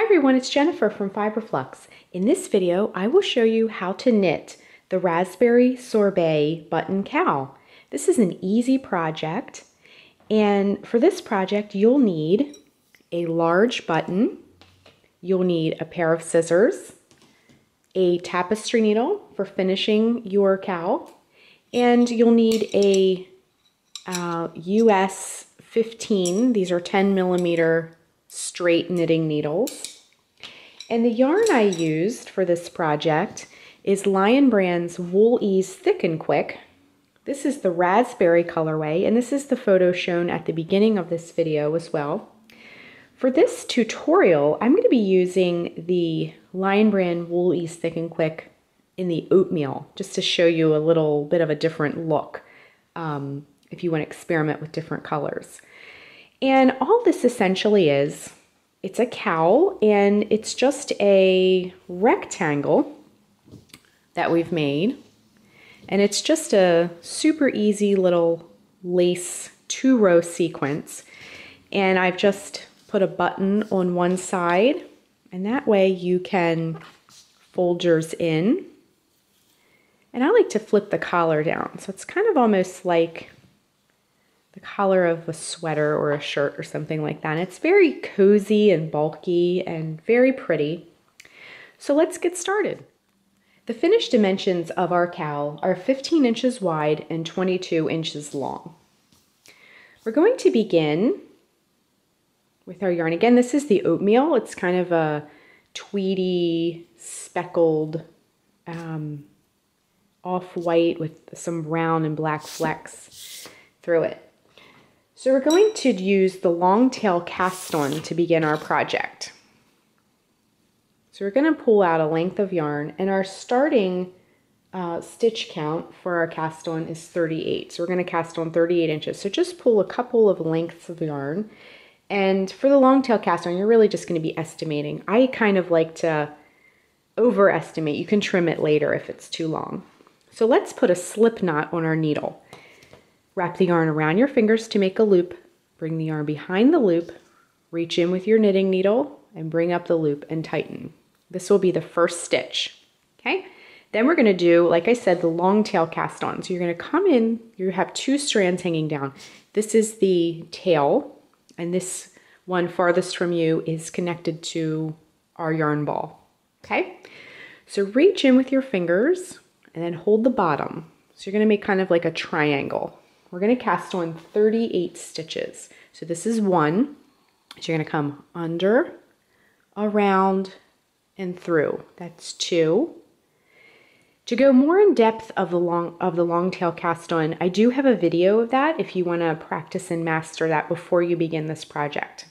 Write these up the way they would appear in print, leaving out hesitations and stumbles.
Hi everyone, it's Jennifer from Fiber Flux. In this video, I will show you how to knit the Raspberry Sorbet Button Cowl. This is an easy project, and for this project, you'll need a large button, you'll need a pair of scissors, a tapestry needle for finishing your cowl, and you'll need a US 15, these are 10 millimeter straight knitting needles. And the yarn I used for this project is Lion Brand's Wool-Ease Thick and Quick. This is the raspberry colorway, and this is the photo shown at the beginning of this video as well. For this tutorial, I'm going to be using the Lion Brand Wool-Ease Thick and Quick in the oatmeal, just to show you a little bit of a different look if you want to experiment with different colors. And all this essentially is, it's a cowl, and it's just a rectangle that we've made. And it's just a super easy little lace 2-row sequence. And I've just put a button on one side, and that way you can fold yours in. And I like to flip the collar down, so it's kind of almost like the collar of a sweater or a shirt or something like that. And it's very cozy and bulky and very pretty. So let's get started. The finished dimensions of our cowl are 15 inches wide and 22 inches long. We're going to begin with our yarn. Again, this is the oatmeal. It's kind of a tweedy, speckled, off-white with some brown and black flecks through it. So we're going to use the long tail cast on to begin our project. So we're going to pull out a length of yarn, and our starting stitch count for our cast on is 38. So we're going to cast on 38 inches. So just pull a couple of lengths of yarn. And for the long tail cast on, you're really just going to be estimating. I kind of like to overestimate. You can trim it later if it's too long. So let's put a slip knot on our needle. Wrap the yarn around your fingers to make a loop, bring the yarn behind the loop, reach in with your knitting needle and bring up the loop and tighten. This will be the first stitch, okay? Then we're gonna do, like I said, the long tail cast on. So you're gonna come in, you have two strands hanging down. This is the tail, and this one farthest from you is connected to our yarn ball, okay? So reach in with your fingers and then hold the bottom. So you're gonna make kind of like a triangle. We're going to cast on 38 stitches. So this is one. So you're going to come under, around, and through. That's two. To go more in depth of the long tail cast on, I do have a video of that if you want to practice and master that before you begin this project.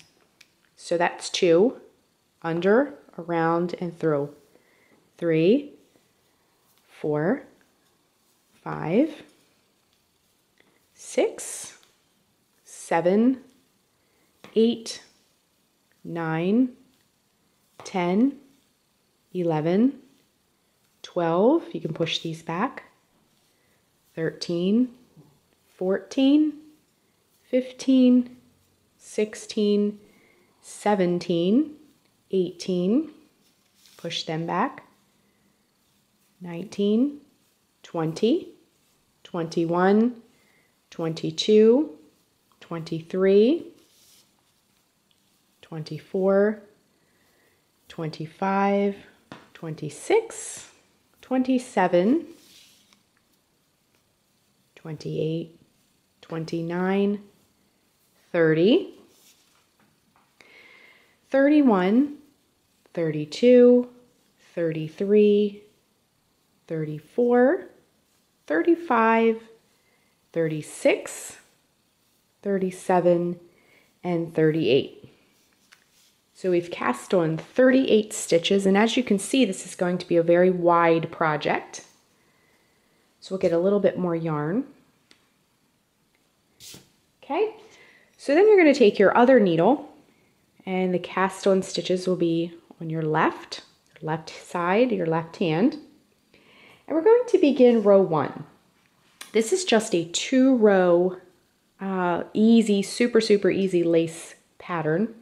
So that's two, under, around, and through. 3, 4, 5, 6, 7, 8, 9, 10, 11, 12, you can push these back, 13, 14, 15, 16, 17, 18, push them back, 19, 20, 21, 22, 23, 24, 25, 26, 27, 28, 29, 30, 31, 32, 33, 34, 35, 36, 37, and 38. So we've cast on 38 stitches, and as you can see, this is going to be a very wide project. So we'll get a little bit more yarn. Okay, so then you're going to take your other needle, and the cast on stitches will be on your left side, your left hand. And we're going to begin row 1. This is just a 2-row, easy, super easy lace pattern.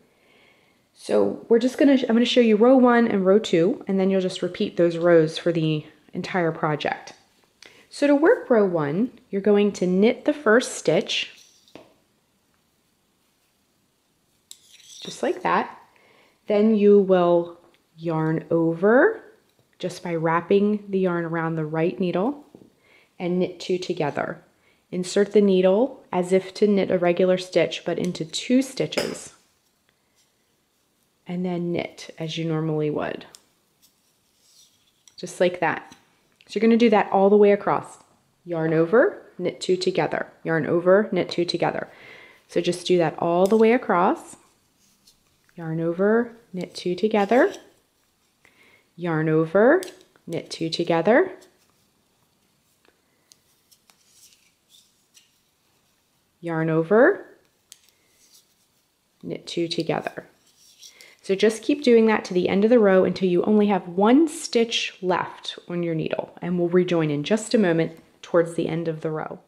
So we're just gonna, I'm gonna show you row 1 and row 2, and then you'll just repeat those rows for the entire project. So to work row 1, you're going to knit the first stitch, just like that. Then you will yarn over just by wrapping the yarn around the right needle and knit 2 together. Insert the needle as if to knit a regular stitch, but into 2 stitches, and then knit as you normally would, just like that. So you're going to do that all the way across. Yarn over, knit 2 together, yarn over, knit 2 together. So just do that all the way across. Yarn over, knit 2 together, yarn over, knit 2 together, yarn over, knit 2 together. So just keep doing that to the end of the row until you only have 1 stitch left on your needle, and we'll rejoin in just a moment towards the end of the row.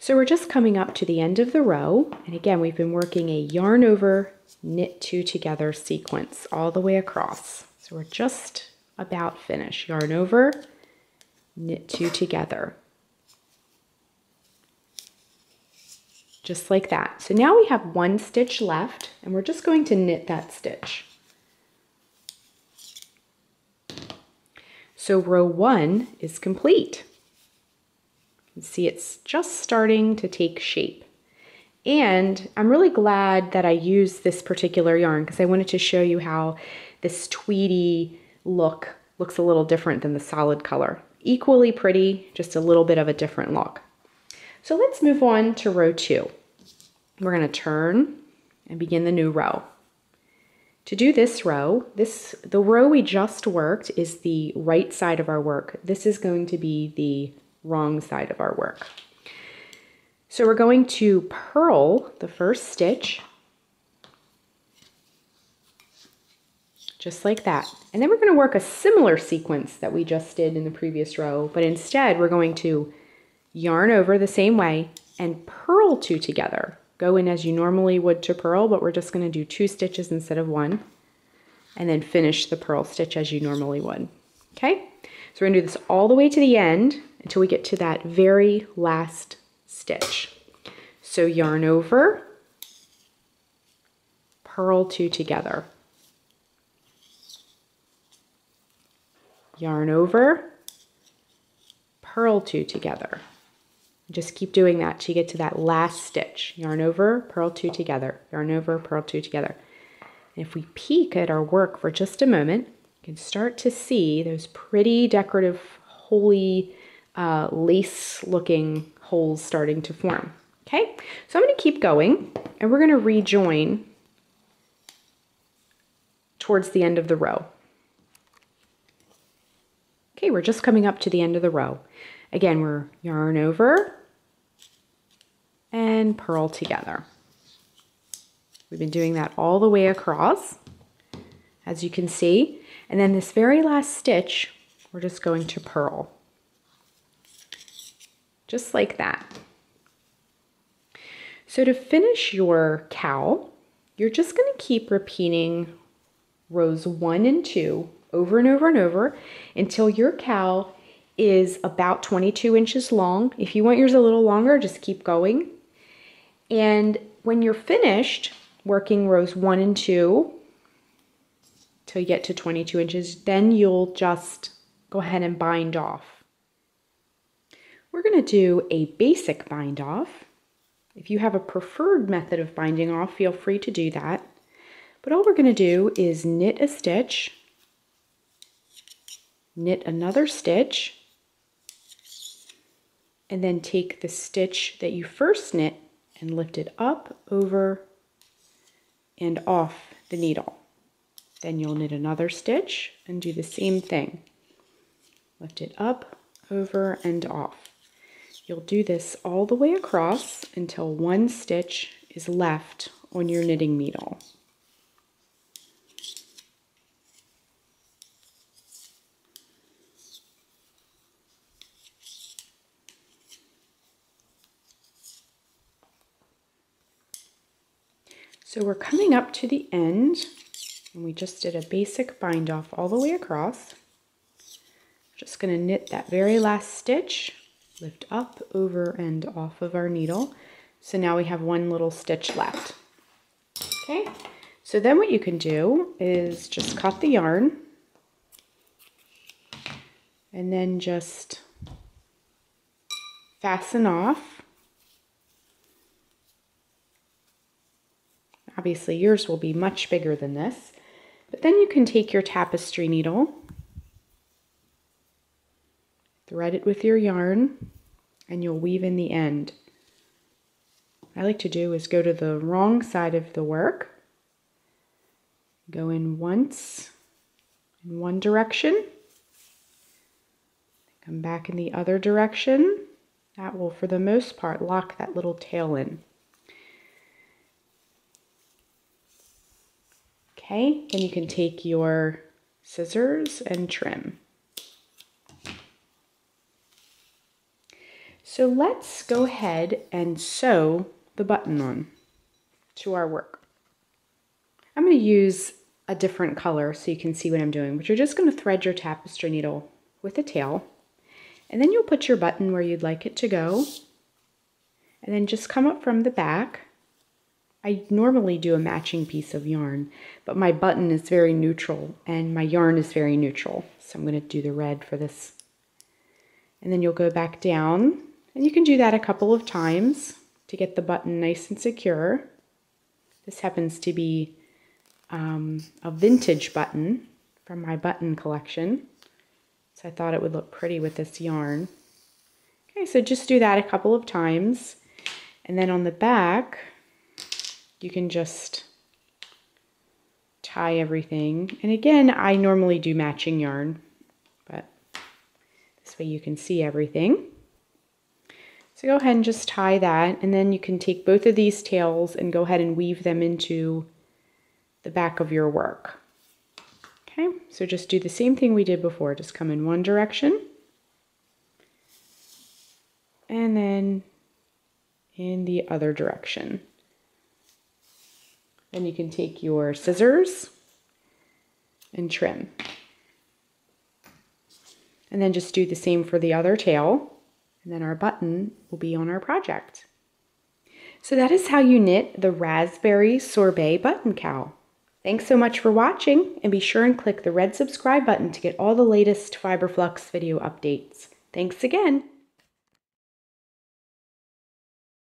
So we're just coming up to the end of the row, and again we've been working a yarn over, knit 2 together sequence all the way across. So we're just about finished. Yarn over, knit 2 together. Just like that. So now we have 1 stitch left, and we're just going to knit that stitch. So row 1 is complete. You can see it's just starting to take shape. And I'm really glad that I used this particular yarn because I wanted to show you how this tweedy look looks a little different than the solid color. Equally pretty, just a little bit of a different look. So let's move on to row 2. We're going to turn and begin the new row. To do this row, the row we just worked is the right side of our work. This is going to be the wrong side of our work. So we're going to purl the first stitch, just like that. And then we're going to work a similar sequence that we just did in the previous row, but instead we're going to yarn over the same way and purl 2 together. Go in as you normally would to purl, but we're just going to do 2 stitches instead of 1, and then finish the purl stitch as you normally would. Okay, so we're going to do this all the way to the end until we get to that very last stitch. So yarn over, purl 2 together, yarn over, purl 2 together. Just keep doing that till you get to that last stitch. Yarn over, purl 2 together, yarn over, purl 2 together. And if we peek at our work for just a moment, you can start to see those pretty decorative, holy, lace-looking holes starting to form. Okay, so I'm going to keep going, and we're going to rejoin towards the end of the row. Okay, we're just coming up to the end of the row. Again, we're yarn over and purl together. We've been doing that all the way across, as you can see. And then this very last stitch, we're just going to purl. Just like that. So to finish your cowl, you're just going to keep repeating rows 1 and 2 over and over and over until your cowl is about 22 inches long. If you want yours a little longer, just keep going. And when you're finished working rows 1 and 2 till you get to 22 inches, then you'll just go ahead and bind off. We're going to do a basic bind off. If you have a preferred method of binding off, feel free to do that. But all we're going to do is knit a stitch, knit another stitch, and then take the stitch that you first knit and lift it up, over, and off the needle. Then you'll knit another stitch and do the same thing. Lift it up, over, and off. You'll do this all the way across until 1 stitch is left on your knitting needle. So we're coming up to the end, and we just did a basic bind off all the way across. Just going to knit that very last stitch, lift up, over, and off of our needle. So now we have one little stitch left. Okay, so then what you can do is just cut the yarn and then just fasten off. Obviously yours will be much bigger than this, but then you can take your tapestry needle, thread it with your yarn, and you'll weave in the end. What I like to do is go to the wrong side of the work, go in once in one direction, come back in the other direction. That will, for the most part, lock that little tail in. Okay, then you can take your scissors and trim. So let's go ahead and sew the button on to our work. I'm going to use a different color so you can see what I'm doing, but you're just going to thread your tapestry needle with a tail, and then you'll put your button where you'd like it to go, and then just come up from the back. I normally do a matching piece of yarn, but my button is very neutral and my yarn is very neutral, so I'm going to do the red for this. And then you'll go back down. And you can do that a couple of times to get the button nice and secure. This happens to be a vintage button from my button collection, so I thought it would look pretty with this yarn. Okay, so just do that a couple of times, and then on the back you can just tie everything. And again, I normally do matching yarn, but this way you can see everything. So go ahead and just tie that, and then you can take both of these tails and go ahead and weave them into the back of your work. Okay, so just do the same thing we did before. Just come in one direction, and then in the other direction. Then you can take your scissors and trim. And then just do the same for the other tail. And then our button will be on our project. So that is how you knit the Raspberry Sorbet Button Cowl. Thanks so much for watching, and be sure and click the red subscribe button to get all the latest Fiber Flux video updates. Thanks again!